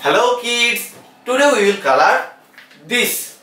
Hello kids, today we will color this.